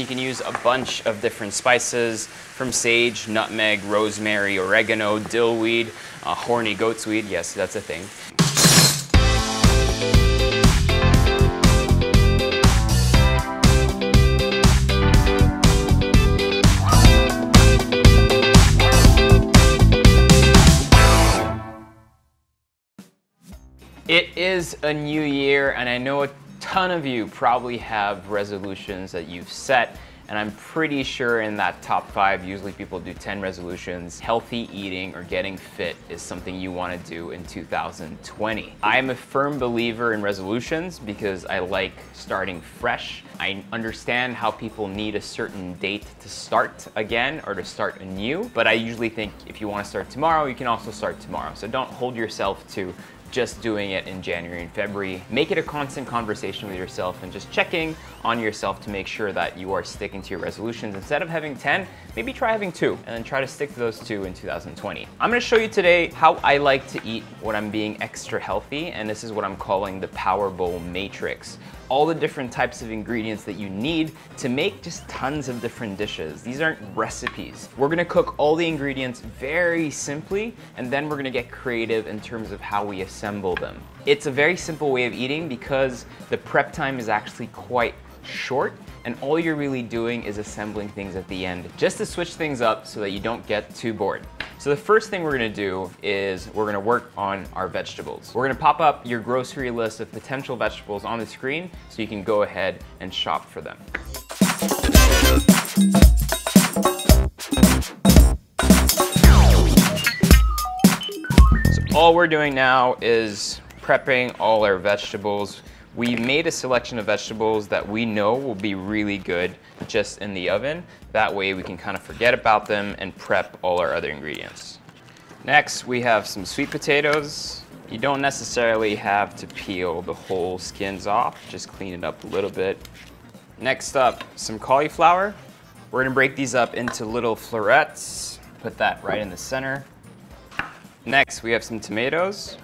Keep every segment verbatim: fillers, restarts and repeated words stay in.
You can use a bunch of different spices, from sage, nutmeg, rosemary, oregano, dillweed, uh, horny goat's weed. Yes, that's a thing. It is a new year, and I know a ton of you probably have resolutions that you've set, and I'm pretty sure in that top five, usually people do ten resolutions. Healthy eating or getting fit is something you want to do in two thousand twenty. I'm a firm believer in resolutions because I like starting fresh. I understand how people need a certain date to start again or to start anew, but I usually think if you want to start tomorrow, you can also start tomorrow. So don't hold yourself to just doing it in January and February. Make it a constant conversation with yourself and just checking on yourself to make sure that you are sticking to your resolutions. Instead of having ten, maybe try having two, and then try to stick to those two in two thousand twenty. I'm gonna show you today how I like to eat when I'm being extra healthy, and this is what I'm calling the Power Bowl Matrix. All the different types of ingredients that you need to make just tons of different dishes. These aren't recipes. We're gonna cook all the ingredients very simply, and then we're gonna get creative in terms of how we assemble them. It's a very simple way of eating because the prep time is actually quite short, and all you're really doing is assembling things at the end, just to switch things up so that you don't get too bored. So the first thing we're gonna do is we're gonna work on our vegetables. We're gonna pop up your grocery list of potential vegetables on the screen so you can go ahead and shop for them. So all we're doing now is prepping all our vegetables. We made a selection of vegetables that we know will be really good just in the oven. That way we can kind of forget about them and prep all our other ingredients. Next, we have some sweet potatoes. You don't necessarily have to peel the whole skins off, just clean it up a little bit. Next up, some cauliflower. We're gonna break these up into little florets. Put that right in the center. Next, we have some tomatoes.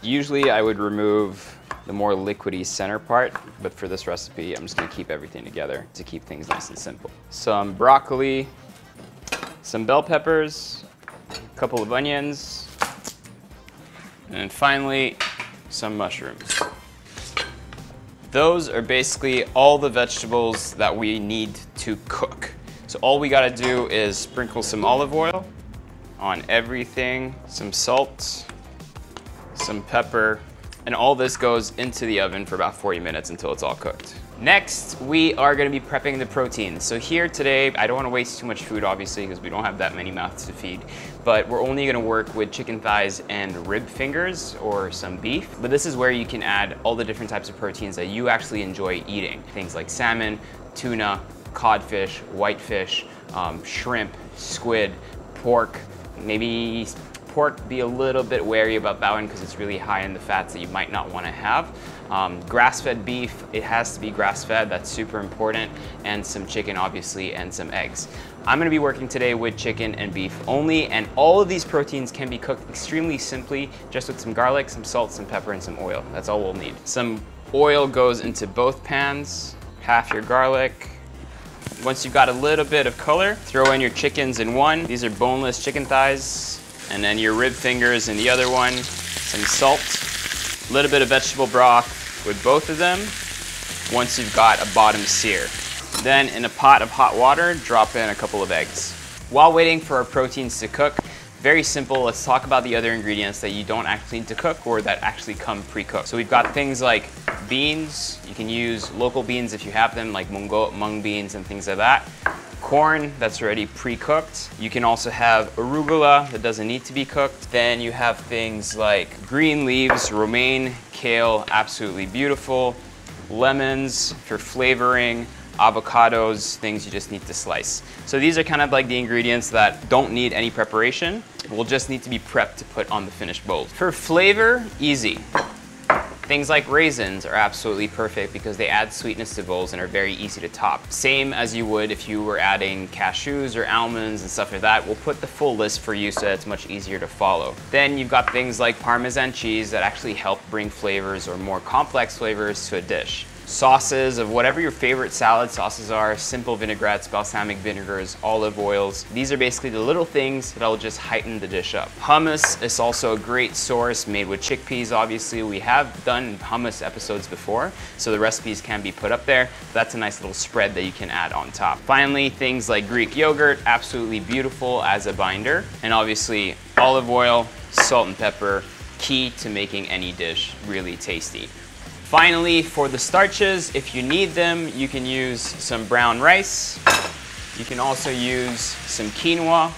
Usually I would remove the more liquidy center part, but for this recipe, I'm just gonna keep everything together to keep things nice and simple. Some broccoli, some bell peppers, a couple of onions, and finally, some mushrooms. Those are basically all the vegetables that we need to cook. So all we gotta do is sprinkle some olive oil on everything, some salt, some pepper, and all this goes into the oven for about forty minutes until it's all cooked. Next, we are gonna be prepping the protein. So here today, I don't wanna waste too much food, obviously, because we don't have that many mouths to feed, but we're only gonna work with chicken thighs and rib fingers or some beef. But this is where you can add all the different types of proteins that you actually enjoy eating. Things like salmon, tuna, codfish, whitefish, um, shrimp, squid, pork, maybe pork, be a little bit wary about that one because it's really high in the fats that you might not want to have. Um, grass-fed beef, it has to be grass-fed, that's super important, and some chicken obviously, and some eggs. I'm gonna be working today with chicken and beef only, and all of these proteins can be cooked extremely simply, just with some garlic, some salt, some pepper, and some oil. That's all we'll need. Some oil goes into both pans, half your garlic. Once you've got a little bit of color, throw in your chickens in one. These are boneless chicken thighs. And then your rib fingers in the other one, some salt, a little bit of vegetable broth with both of them once you've got a bottom sear. Then in a pot of hot water, drop in a couple of eggs. While waiting for our proteins to cook, very simple, let's talk about the other ingredients that you don't actually need to cook or that actually come pre-cooked. So we've got things like beans. You can use local beans if you have them, like mungo, mung beans and things like that. Corn, that's already pre-cooked. You can also have arugula that doesn't need to be cooked. Then you have things like green leaves, romaine, kale, absolutely beautiful. Lemons for flavoring, avocados, things you just need to slice. So these are kind of like the ingredients that don't need any preparation, will just need to be prepped to put on the finished bowl. For flavor, easy. Things like raisins are absolutely perfect because they add sweetness to bowls and are very easy to top. Same as you would if you were adding cashews or almonds and stuff like that. We'll put the full list for you so that it's much easier to follow. Then you've got things like Parmesan cheese that actually help bring flavors or more complex flavors to a dish. sauces of whatever your favorite salad sauces are, simple vinaigrettes, balsamic vinegars, olive oils. These are basically the little things that'll just heighten the dish up. Hummus is also a great source made with chickpeas, obviously. We have done hummus episodes before, so the recipes can be put up there. That's a nice little spread that you can add on top. Finally, things like Greek yogurt, absolutely beautiful as a binder. And obviously, olive oil, salt and pepper, key to making any dish really tasty. Finally, for the starches, if you need them, you can use some brown rice. You can also use some quinoa.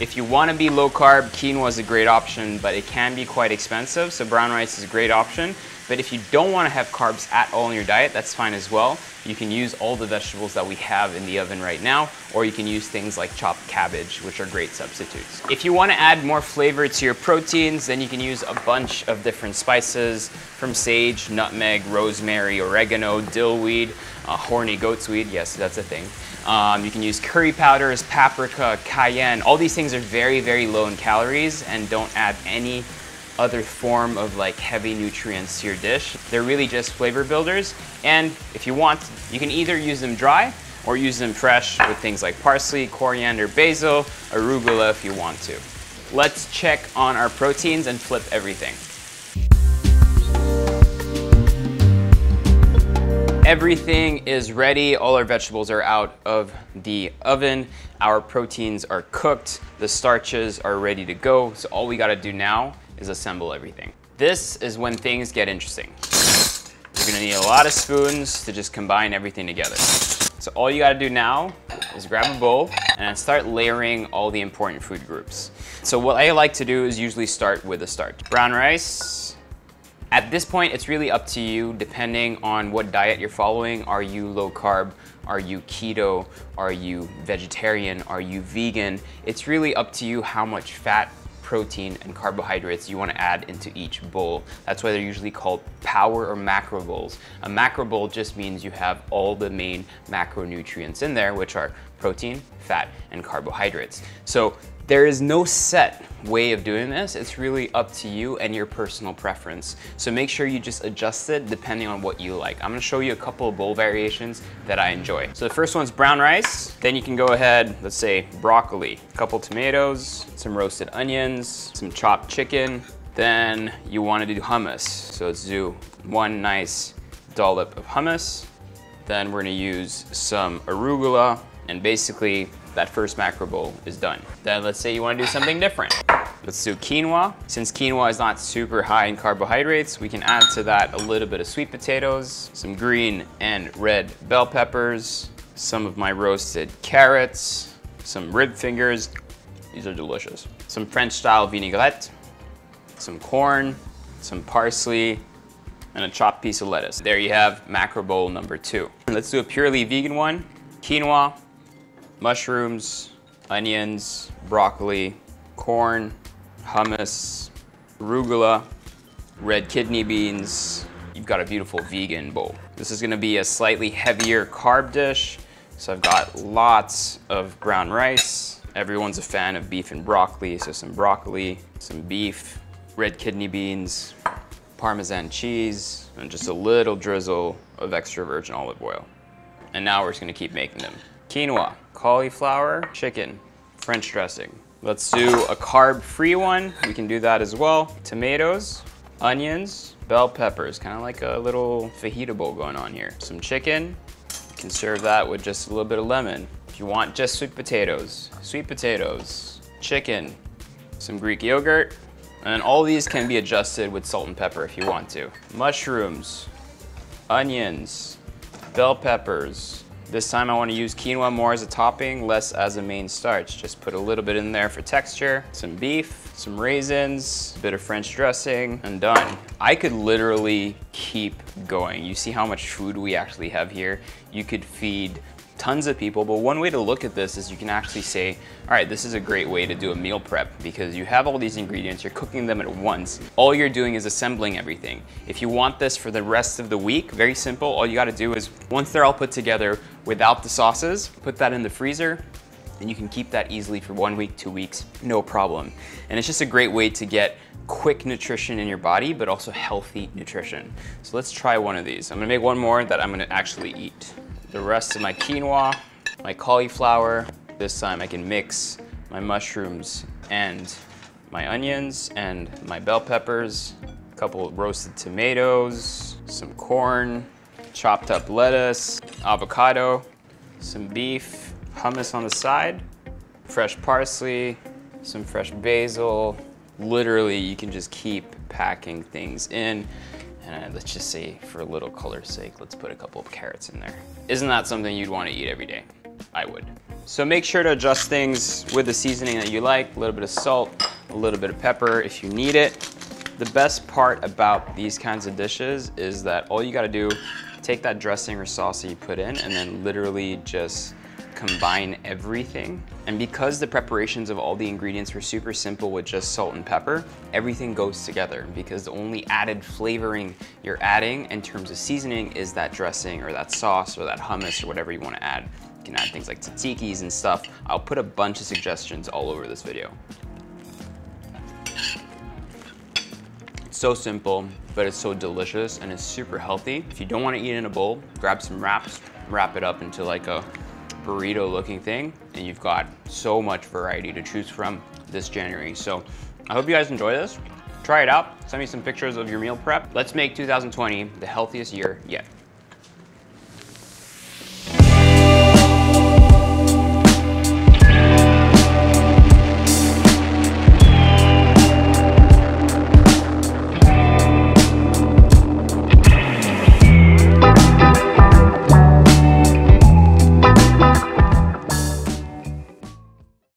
If you want to be low carb, quinoa is a great option, but it can be quite expensive, so brown rice is a great option. But if you don't want to have carbs at all in your diet, that's fine as well. You can use all the vegetables that we have in the oven right now, or you can use things like chopped cabbage, which are great substitutes. If you want to add more flavor to your proteins, then you can use a bunch of different spices, from sage, nutmeg, rosemary, oregano, dill weed, uh, horny goat's weed, yes, that's a thing. Um, you can use curry powders, paprika, cayenne. All these things are very, very low in calories and don't add any other form of like heavy nutrients to your dish. They're really just flavor builders, and if you want, you can either use them dry or use them fresh with things like parsley, coriander, basil, arugula if you want to. Let's check on our proteins and flip everything. Everything is ready. All our vegetables are out of the oven. Our proteins are cooked. The starches are ready to go. So all we gotta do now is assemble everything. This is when things get interesting. You're gonna need a lot of spoons to just combine everything together. So all you gotta do now is grab a bowl and start layering all the important food groups. So what I like to do is usually start with a starch. Brown rice. At this point, it's really up to you depending on what diet you're following. Are you low carb? Are you keto? Are you vegetarian? Are you vegan? It's really up to you how much fat, protein, and carbohydrates you want to add into each bowl. That's why they're usually called power or macro bowls. A macro bowl just means you have all the main macronutrients in there, which are protein, fat, and carbohydrates. So there is no set way of doing this. It's really up to you and your personal preference. So make sure you just adjust it depending on what you like. I'm gonna show you a couple of bowl variations that I enjoy. So the first one's brown rice. Then you can go ahead, let's say broccoli, a couple tomatoes, some roasted onions, some chopped chicken. Then you wanna do hummus. So let's do one nice dollop of hummus. Then we're gonna use some arugula, and basically that first macro bowl is done. Then let's say you want to do something different. Let's do quinoa. Since quinoa is not super high in carbohydrates, we can add to that a little bit of sweet potatoes, some green and red bell peppers, some of my roasted carrots, some rib fingers. These are delicious. Some French-style vinaigrette, some corn, some parsley, and a chopped piece of lettuce. There you have macro bowl number two. Let's do a purely vegan one. Quinoa, mushrooms, onions, broccoli, corn, hummus, arugula, red kidney beans. You've got a beautiful vegan bowl. This is gonna be a slightly heavier carb dish. So I've got lots of brown rice. Everyone's a fan of beef and broccoli, so some broccoli, some beef, red kidney beans, Parmesan cheese, and just a little drizzle of extra virgin olive oil. And now we're just gonna keep making them. Quinoa, cauliflower, chicken, French dressing. Let's do a carb-free one. We can do that as well. Tomatoes, onions, bell peppers, kind of like a little fajita bowl going on here. Some chicken, you can serve that with just a little bit of lemon. If you want just sweet potatoes, sweet potatoes, chicken, some Greek yogurt, and all these can be adjusted with salt and pepper if you want to. Mushrooms, onions, bell peppers. This time I want to use quinoa more as a topping, less as a main starch. Just put a little bit in there for texture, some beef, some raisins, a bit of French dressing, and done. I could literally keep going. You see how much food we actually have here. You could feed tons of people, but one way to look at this is you can actually say, all right, this is a great way to do a meal prep because you have all these ingredients, you're cooking them at once. All you're doing is assembling everything. If you want this for the rest of the week, very simple, all you gotta do is once they're all put together, without the sauces, put that in the freezer, then you can keep that easily for one week, two weeks, no problem. And it's just a great way to get quick nutrition in your body, but also healthy nutrition. So let's try one of these. I'm gonna make one more that I'm gonna actually eat. The rest of my quinoa, my cauliflower. This time I can mix my mushrooms and my onions and my bell peppers, a couple of roasted tomatoes, some corn, chopped up lettuce, avocado, some beef, hummus on the side, fresh parsley, some fresh basil. Literally, you can just keep packing things in. And let's just say, for a little color's sake, let's put a couple of carrots in there. Isn't that something you'd want to eat every day? I would. So make sure to adjust things with the seasoning that you like, a little bit of salt, a little bit of pepper if you need it. The best part about these kinds of dishes is that all you gotta do, take that dressing or sauce that you put in and then literally just combine everything. And because the preparations of all the ingredients were super simple with just salt and pepper, everything goes together because the only added flavoring you're adding in terms of seasoning is that dressing or that sauce or that hummus or whatever you wanna add. You can add things like tzatzikis and stuff. I'll put a bunch of suggestions all over this video. It's so simple, but it's so delicious and it's super healthy. If you don't wanna eat in a bowl, grab some wraps, wrap it up into like a burrito looking thing, and you've got so much variety to choose from this January. So I hope you guys enjoy this. Try it out. Send me some pictures of your meal prep. Let's make two thousand twenty the healthiest year yet.